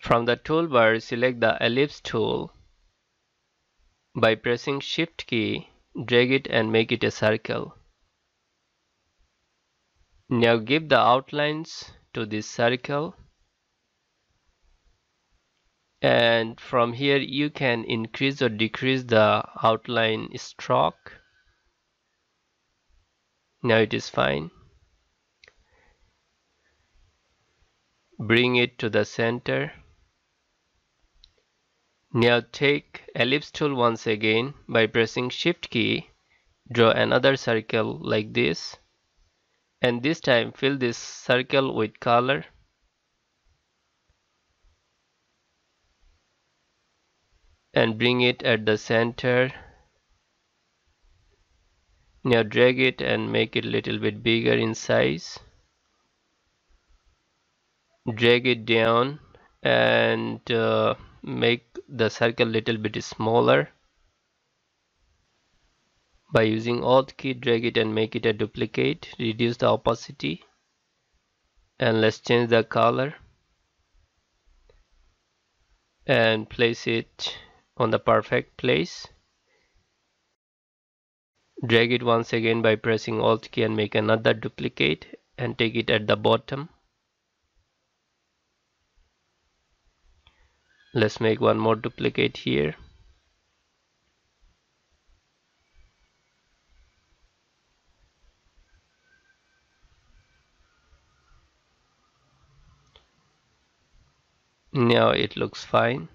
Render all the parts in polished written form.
From the toolbar, select the ellipse tool. By pressing Shift key, drag it and make it a circle. Now give the outlines to this circle. And from here you can increase or decrease the outline stroke. Now it is fine. Bring it to the center. Now take ellipse tool once again. By pressing Shift key, draw another circle like this, and this time fill this circle with color. And bring it at the center. Now drag it and make it a little bit bigger in size. Drag it down and make the circle a little bit smaller. By using Alt key, drag it and make it a duplicate. Reduce the opacity. And let's change the color. And place it on the perfect place. Drag it once again by pressing Alt key and make another duplicate and take it at the bottom. Let's make one more duplicate here. Now it looks fine.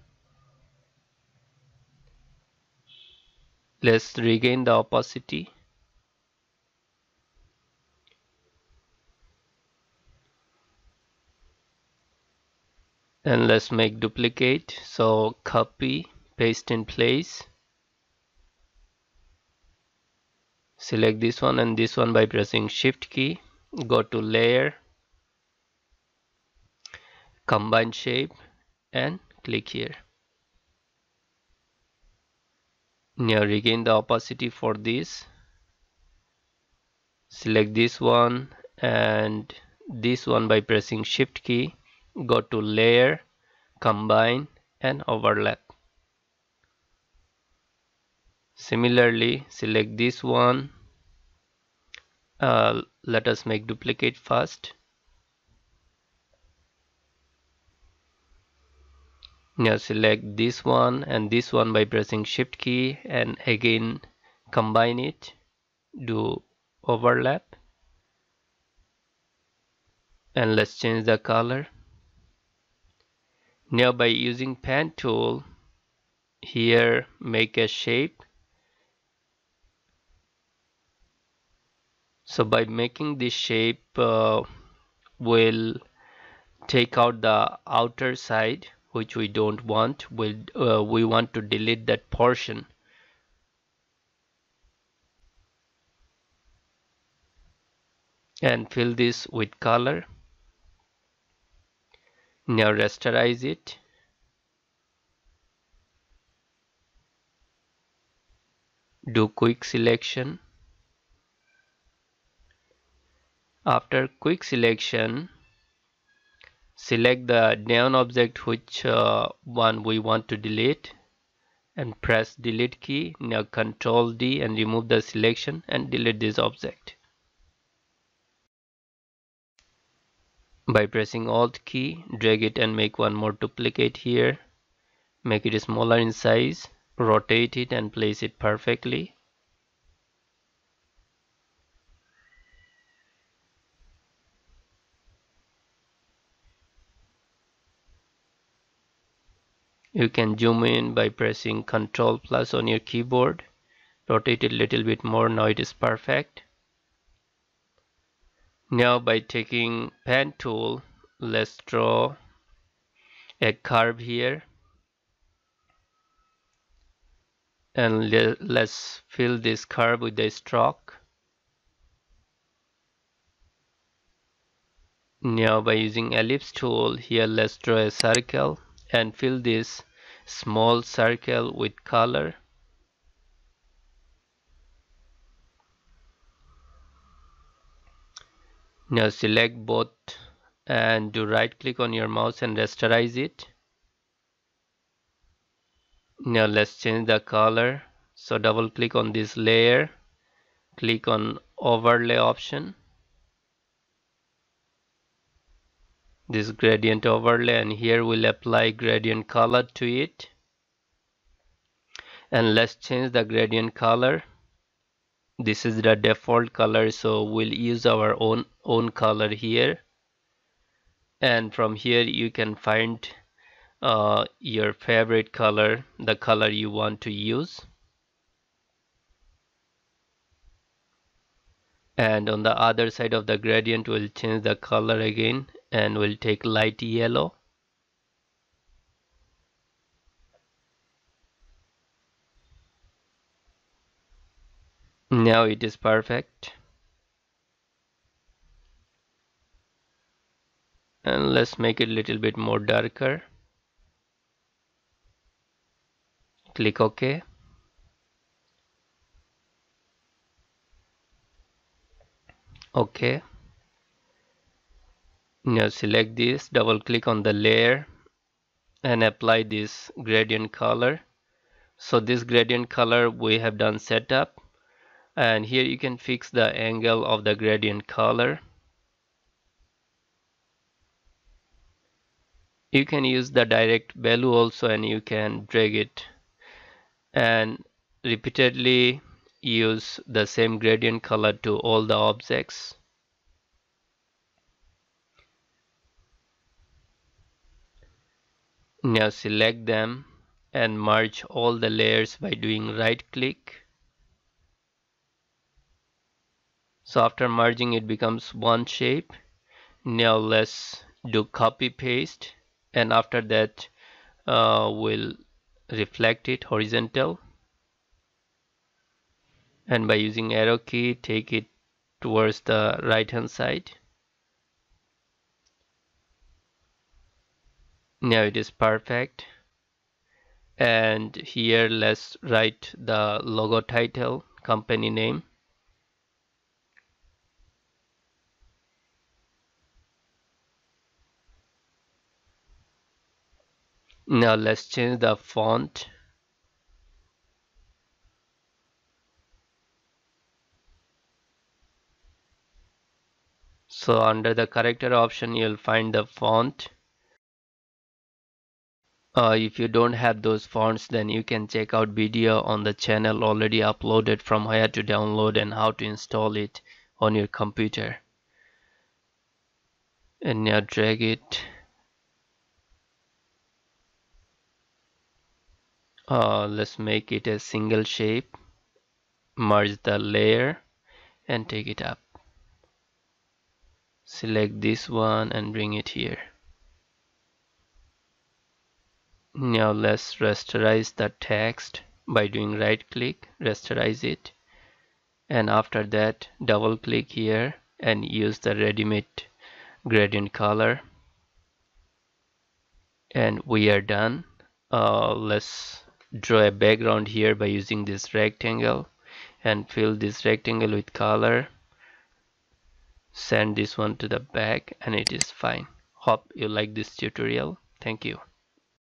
Let's regain the opacity. And let's make duplicate. So copy, paste in place. Select this one and this one by pressing Shift key. Go to Layer, Combine Shape, and click here. Now regain the opacity for this. Select this one and this one by pressing Shift key. Go to Layer, Combine, and Overlap. Similarly, select this one. Let us make duplicate first. Now select this one and this one by pressing Shift key and again combine it. Do overlap. And let's change the color. Now by using Pen tool, here make a shape. So by making this shape, we'll take out the outer side, which we don't want. We want to delete that portion. And fill this with color. Now rasterize it. Do quick selection. After quick selection, select the down object which one we want to delete and press delete key. Now Control D and remove the selection and delete this object. By pressing Alt key, drag it and make one more duplicate here. Make it smaller in size, rotate it and place it perfectly. You can zoom in by pressing Ctrl+ on your keyboard. Rotate it a little bit more. Now it is perfect. Now by taking Pen tool, let's draw a curve here. And let's fill this curve with a stroke. Now by using ellipse tool, here let's draw a circle and fill this small circle with color. Now select both and do right click on your mouse and rasterize it. Now let's change the color. So double click on this layer, click on overlay option, this gradient overlay, and here we'll apply gradient color to it. And let's change the gradient color. This is the default color, so we'll use our own color here. And from here you can find your favorite color, the color you want to use. And on the other side of the gradient we'll change the color again, and we'll take light yellow. Now it is perfect. And let's make it a little bit more darker. Click OK. OK. Now select this, double click on the layer and apply this gradient color. So this gradient color we have done setup, and here you can fix the angle of the gradient color. You can use the direct value also, and you can drag it and repeatedly use the same gradient color to all the objects. Now select them and merge all the layers by doing right click. So after merging it becomes one shape. Now let's do copy paste, and after that we'll reflect it horizontal, and by using arrow key take it towards the right hand side. Now it is perfect. And here let's write the logo title, company name. Now let's change the font. So under the character option you'll find the font. If you don't have those fonts, then you can check out video on the channel already uploaded from where to download and how to install it on your computer. And now drag it let's make it a single shape, merge the layer and take it up. Select this one and bring it here. Now let's rasterize the text by doing right click, rasterize it, and after that double click here and use the ready-made gradient color. And we are done. Let's draw a background here by using this rectangle and fill this rectangle with color. Send this one to the back and it is fine. Hope you like this tutorial. Thank you.